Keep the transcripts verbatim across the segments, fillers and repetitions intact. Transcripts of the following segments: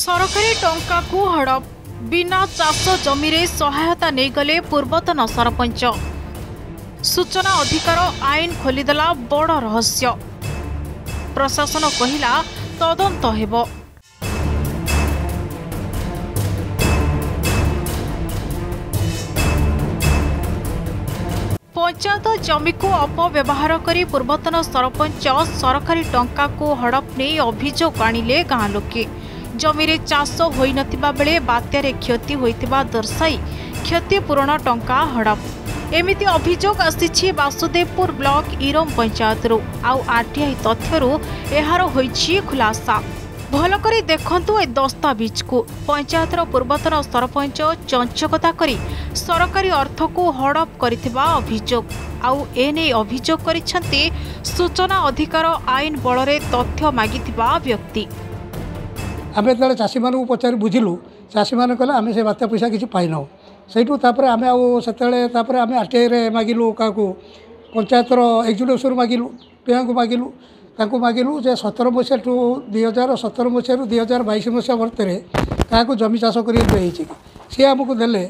सरकारी टंका को हड़प, बिना चाष जमी रे सहायता नहीं गले पूर्वतन सरपंच। सूचना अधिकार आईन खोलीदेला बड़ रहस्य। प्रशासन कहला तदंत हेबो। पंचायत जमी को अपव्यवहार करी पूर्वतन सरपंच सरकारी टंका को हड़प नहीं अभियोग आनिले गाँ लोके। जमी रे चाष होई नथिबा बेले बात्यारे क्षति होइतिबा दर्शाई क्षतिपूरण टंका हड़प। एमिति अभियोग आसिछि बासुदेवपुर ब्लॉक इरम पंचायतरू। आउ आरटीआई तथ्यरू एहार होइछि खुलासा। भलकरी देखंतु ए दस्तावेज को। पंचायतर पूर्वतन सरपंच चंचकता करी सरकारी अर्थ को हड़प करिथिबा अभियोग। आउ एने अभियोग करिछन्ते सूचना अधिकार आईन बलरे तथ्य मागिथिबा व्यक्ति। आम जो चाषी मानू पचार बुझिलु, चाषी मैंने कहले आम से बात्या पैसा किसी पाइन सहीठू। तापर आम आते आम आरटीआई मागिलु, क्या पंचायतर एक्जिक्यूटिव मागिलु, पेया को मागिलु, ताकू मागिलु जे सतर मसीहा टू दुई हजार सतर मसीह दुई हजार बैश मसीहा भर्ती क्या जमी चाष कर सी आमको दे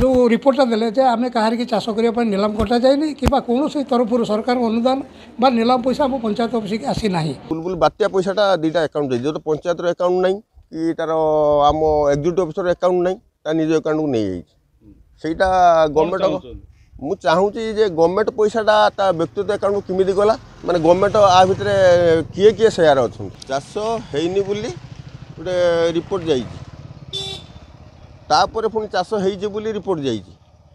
जो रिपोर्टा दे आम कहीं चाष करने नीलाम कटा जाए कि कौन से तरफ सरकार अनुदान बा नीलाम पैसा आम पंचायत अफिस आसी ना। बुलबुल बात्या पैसाटा दुईटा एकाउंट जो पंचायतर एकाउंट ना कि तार आम एक्जिक्यूटिव अफिसर एकाउंट ना तार निज एकाउंट को नहीं जाई। गवर्नमेंट मु चाहूँगी जे गवर्नमेंट पैसाटा तार व्यक्तिगत एकाउंट को किमिति गला माने गवर्नमेंट आ भितर किए किए शेयर अच्छा चाष होनी बोली गोटे रिपोर्ट जाई तापर पुणी चाष हो रिपोर्ट जाइए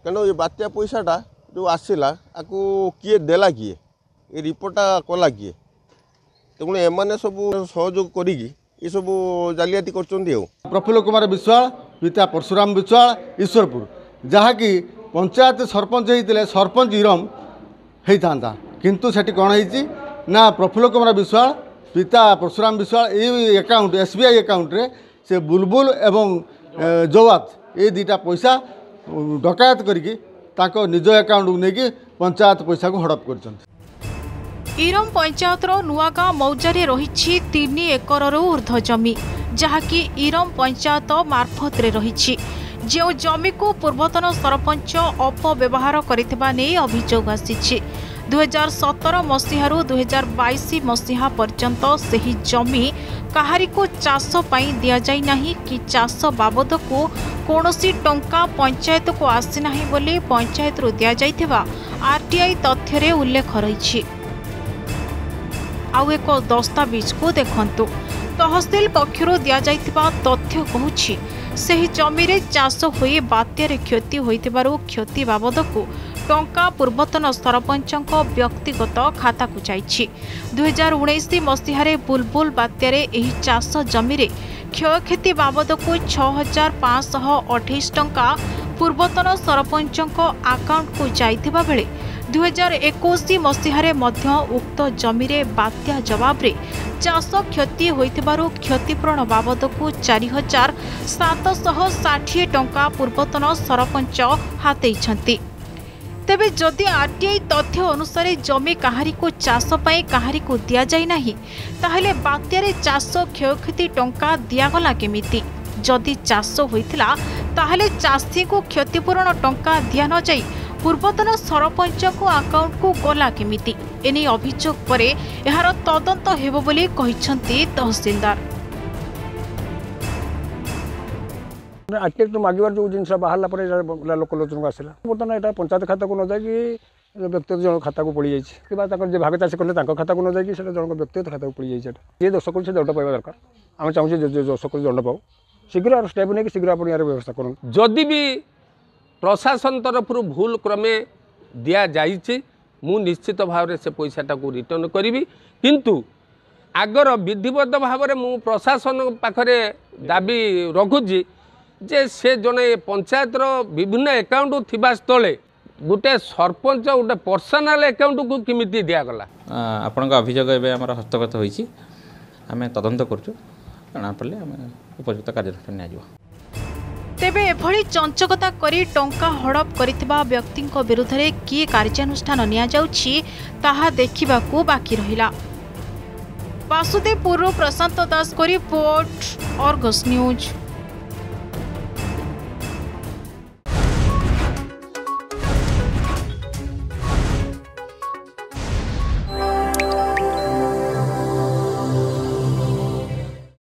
कहना ये बात्या पैसाटा जो आसला आपको किए देला किए ये रिपोर्टा कला किए तेणु एम सबू सहयोग करी सब जालियाती कर। प्रफुल्ल कुमार विश्वाल पिता परशुराम विश्वाल ईश्वरपुर जहाँकि पंचायत सरपंच होते सरपंच इरम होता किंतु सेठी कौन होती ना प्रफुल्ल कुमार विश्वाल पिता परशुराम विश्वाल ये अकाउंट एसबीआई अकाउंट रे से बुलबुल एवं जवाब ये दुटा पैसा डकायत करके निज अकाउंट को लेकिन पंचायत पैसा को हड़प कर। इरम पंचायतर नुआगाँ मौजारे रही तीन एकर ऊर्ध्व जमी जहाँकि इरम पंचायत मार्फत रही जो जमी को पूर्वतन सरपंच अपव्यवहार करथिबा नेई अभियोग आसी। दुई हजार सतर मसीहरु दुई हजार बैश मसीहा पर्यंत से ही जमी कहारी को चाष पाई दिया जाई नाही कि चाष बाबद को कौनसी टंका पंचायत को आसी नाही बोली पंचायत रु दिया जाइथिबा आरटीआई तथ्य रे उल्लेख रही। आउ एक दस्तावेज को देखंतु। तहसील पक्षर दि जाइथिबा तथ्य कहूछि सही जमी रे चाष होई बात्यारे क्षति होइथिबारो क्षति बाबद को टंका पूर्वतन सरपंच व्यक्तिगत खाता को जाइछि। दुई हजार उन्नीस मसीह बुलबुल बात्यारे एही चाष जमी रे क्षयक्षति बाबद को छः हजार पाँच सौ अठाईस टंका पूर्वतन सरपंच अकाउंट को जाइथिबा बेले दुई हजार इक्कीस मसीह उक्त जमी रे बात्या जवाब रे चाष क्षति होइथिबारो क्षतिपूरण बाबद को चार हजार सात सौ साठ टंका पूर्वतन सरपंच हातेइछन्ति। तेबे जदि आरटीआई तथ्य अनुसार जमी कहारी को चाष पाई कहारी को दिया जाई नाही ताहले बात्यारे चाष क्षयक्षति टंका दियागला केमिति? जदि चाष होइथिला ताहले चाषी को क्षतिपूरण टंका दिया न जाई पूर्वतन सरपंच को अकाउंट को गला केमिति? एने अभियोग परे एहार तदंत हेबो बोली कहिसंती तहसीलदार। आर्किटेक्ट मागवार जो जिन बाहर पर लोकलोचन को आसला बर्तमान यहाँ पंचायत खाता को न जाकि व्यक्तिगत जन खाता को पड़ी जाइए भाग चाष कले खाता को न जाकि जन व्यक्तिगत खाता को पड़ी जाए। ये दोष कर दंड पाइबा दरकार। आम चाहूँ दोष कर दंड पाऊ शीघ्र स्टेप नहीं शीघ्र आप व्यवस्था करूँ। जदि भी प्रशासन तरफ भूल क्रमे दि जाइए मु निश्चित भाव से पैसाटा को रिटर्न करी किंतु आगर विधिबद्ध भाव में प्रशासन पाखे दाबी रखुची जे से जने पंचायतर विभिन्न एकाउंट थिबा स्थले गोटे सरपंच गोटे पर्सनाल एकाउंट को किमिति दिगला आपण अभियोग हस्तगत होती आम तदंत करुँ जनापड़े उपयुक्त कार्यानुष्ठान निया। तेबे एभली चंचकता करी टंका हड़प करिथिबा व्यक्तिंक विरुद्ध रे की कार्यानुष्ठान निया जाउछि ताहा देखिबाकू बाकी रहिला। बासुदेवपुर प्रशांत दास को रिपोर्ट आर्गस न्यूज।